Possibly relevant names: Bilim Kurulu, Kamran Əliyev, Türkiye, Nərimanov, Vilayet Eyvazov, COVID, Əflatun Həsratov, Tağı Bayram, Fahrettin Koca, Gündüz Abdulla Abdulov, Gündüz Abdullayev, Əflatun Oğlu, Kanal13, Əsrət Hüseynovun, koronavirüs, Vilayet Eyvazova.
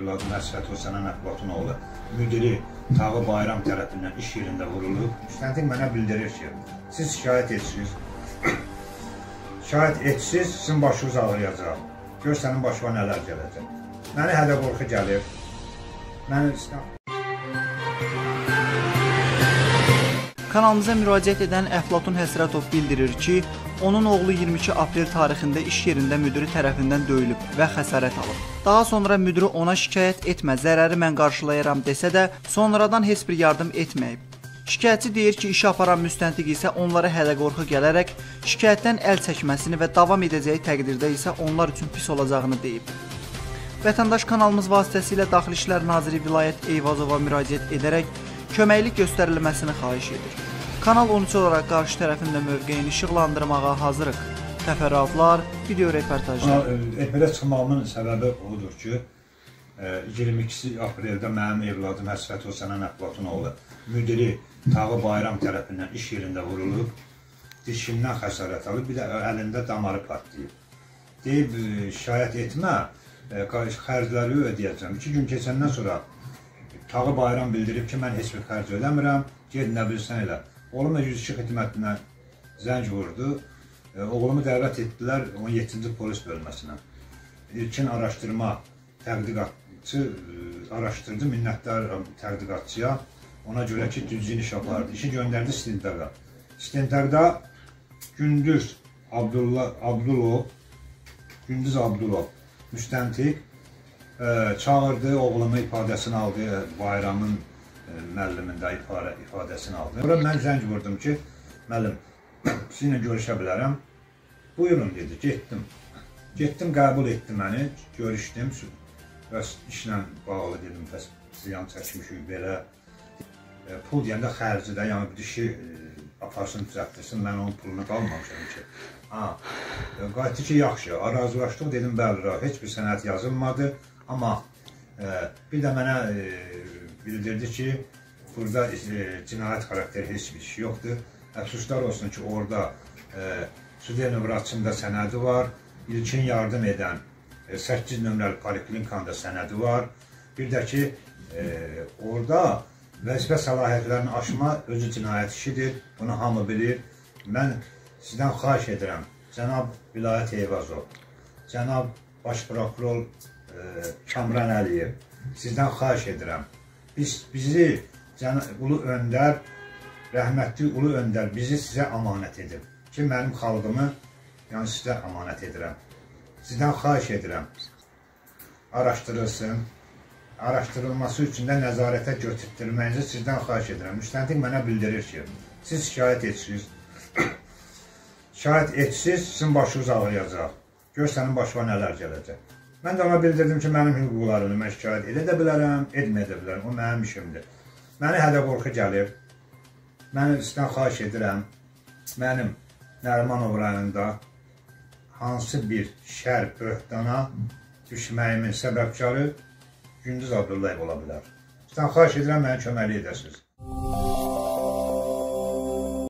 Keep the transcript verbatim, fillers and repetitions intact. blogger lazım, Əsrət Hüseynovun Əflatun Oğlu müdiri Tağı Bayram tərəfindən iş yerində vurulub. Müstəntiq mənə bildirir ki, siz şikayət etsiniz. Şikayət etsiniz, sizin başınız ağrıyacaq. Gör sənin başına nələr gələcək. Mənə hələ qorxu gəlir. Mən istəyirəm. Kanalımıza müraciət edən Əflatun Həsratov bildirir ki, onun oğlu iyirmi iki aprel tarixində iş yerində müdürü tərəfindən döyülüb və xəsarət alıb. Daha sonra müdürü ona şikayət etmə, zərəri mən qarşılayaram desə də, sonradan heç bir yardım etməyib. Şikayətçi deyir ki, işi aparan müstəntiq isə onlara hələ qorxu gələrək şikayətdən əl çəkməsini və davam edəcəyi təqdirdə isə onlar üçün pis olacağını deyib. Vətəndaş kanalımız vasitəsilə Daxili İşlər Naziri Vilayet Eyvazova müraciət edərək köməklik göstərilməsini xahiş edir. Kanal on üç olaraq qarşı tərəfində mövqeyini işıqlandırmağa hazırıq. Təfərrüatlar, video reportajlar. Etmədə çıxmağımın səbəbi odur ki, iyirmi iki apreldə mənim evladım Əsrət Hüseynovun Əflatun oğlu müdiri Tağı Bayram tərəfindən iş yerində vurulub, dişindən xəsarət alıb, bir də əlində damarı patlayıb. Deyib, şikayət etmə, xərcləri ödəyəcəm. İki gün keçəndən sonra Tağı Bayram bildirib ki, mən heç bir xərc ödəmirəm, ged nə bilsən elə. Oğlum da yüz iki xidmətindən zəng vurdu. Oğlumu dəvət etdilər on yeddinci polis bölməsinə. İlkin araşdırma tədqiqatçı araşdırdı, minnətdar tədqiqatçıya. Ona görə ki, düzgün iş apardı. İşi göndərdi İstintaqda. İstintaqda Gündüz Abdulla Abdulov, Gündüz Abdulov müstəntiq çağırdı, oğlumu ifadəsini aldı, bayramın müəllimində ifadəsini aldı. Sonra mən zəng vurdum ki, müəllim, sizinlə görüşə bilərəm. Buyurun, dedi, getdim. Getdim, qəbul etdi məni, görüşdüm. İşlə bağlı dedim, ziyan çəkmişik, belə pul deyəndə xərci də, yəni dişi aparsın, düzəltdirsin, mən onun pulunu qalmamışam ki. Qayıtdı ki, yaxşı, razılaşdıq, dedim, bəli, heç bir sənəd yazılmadı. Amma bir də mənə bildirdi ki, burada cinayət xarakteri heç bir şey yoxdur. Əfsuslar olsun ki, orada Südiyə nömrəçində sənədi var, ilkin yardım edən səkkiz nömrəli poliklinikanda sənədi var. Bir də ki, orada vəzifə səlahiyyətlərini aşma özü cinayət işidir, bunu hamı bilir. Mən sizdən xahiş edirəm, cənab Vilayet Eyvazov, cənab baş prokuror Kamran Əliyev, sizdən xahiş edirəm, bizi Ulu Öndər, rəhmətli Ulu Öndər bizi sizə amanət edib ki, mənim xalqımı sizə amanət edirəm. Sizdən xahiş edirəm, araşdırılsın, araşdırılması üçün də nəzarətə götürtdürməyinizi sizdən xahiş edirəm. Müstəntiq mənə bildirir ki, siz şikayət etsiniz, şikayət etsiniz, sizin başınız ağrıyacaq, gör sənin başına nələr gələcək. Mən də ona bildirdim ki, mənim hüquqlarını mən şikayət edə də bilərəm, etməyə də bilərəm, o mənim işimdir. Mənə hələ qorxu gəlir, mən sizdən xahiş edirəm, mənim Nərimanov rayonunda hansı bir şər böhtana düşməyimin səbəbkarı Gündüz Abdullayev ola bilər. Sizdən xahiş edirəm, mənə köməklik edəsiniz.